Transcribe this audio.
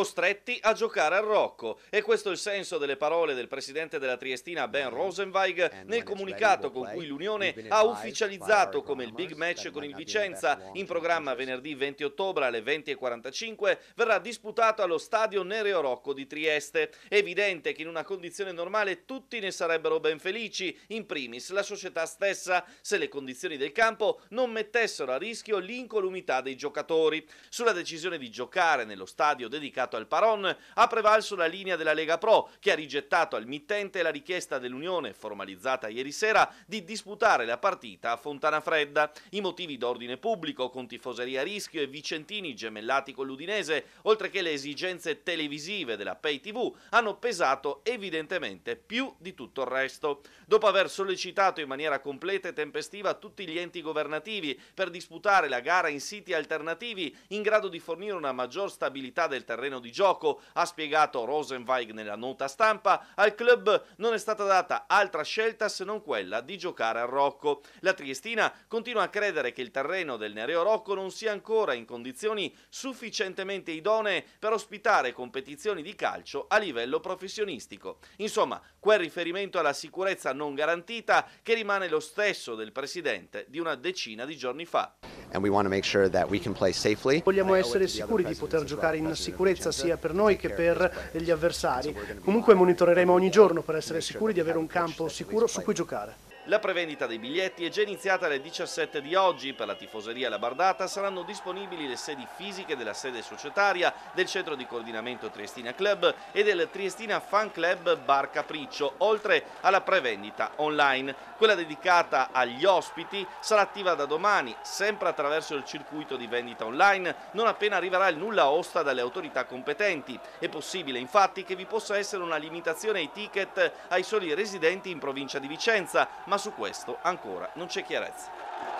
costretti a giocare al Rocco. E questo è il senso delle parole del presidente della Triestina Ben Rosenweig nel comunicato con cui l'Unione ha ufficializzato come il big match con il Vicenza, in programma venerdì 20 ottobre alle 20:45, verrà disputato allo Stadio Nereo Rocco di Trieste. È evidente che in una condizione normale tutti ne sarebbero ben felici, in primis la società stessa, se le condizioni del campo non mettessero a rischio l'incolumità dei giocatori. Sulla decisione di giocare nello stadio dedicato al Paron ha prevalso la linea della Lega Pro, che ha rigettato al mittente la richiesta dell'Unione, formalizzata ieri sera, di disputare la partita a Fontanafredda. I motivi d'ordine pubblico, con tifoseria a rischio e vicentini gemellati con l'Udinese, oltre che le esigenze televisive della Pay TV, hanno pesato evidentemente più di tutto il resto. Dopo aver sollecitato in maniera completa e tempestiva tutti gli enti governativi per disputare la gara in siti alternativi in grado di fornire una maggior stabilità del terreno di gioco, ha spiegato Rosenweig nella nota stampa, al club non è stata data altra scelta se non quella di giocare al Rocco. La Triestina continua a credere che il terreno del Nereo Rocco non sia ancora in condizioni sufficientemente idonee per ospitare competizioni di calcio a livello professionistico. Insomma, quel riferimento alla sicurezza non garantita che rimane lo stesso del presidente di una decina di giorni fa. Vogliamo essere sicuri di poter giocare in sicurezza sia per noi che per gli avversari. Comunque monitoreremo ogni giorno per essere sicuri di avere un campo sicuro su cui giocare. La prevendita dei biglietti è già iniziata alle 17 di oggi. Per la tifoseria La Bardata saranno disponibili le sedi fisiche della sede societaria, del centro di coordinamento Triestina Club e del Triestina Fan Club Bar Capriccio, oltre alla prevendita online. Quella dedicata agli ospiti sarà attiva da domani, sempre attraverso il circuito di vendita online, non appena arriverà il nulla osta dalle autorità competenti. È possibile infatti che vi possa essere una limitazione ai ticket ai soli residenti in provincia di Vicenza, ma su questo ancora non c'è chiarezza.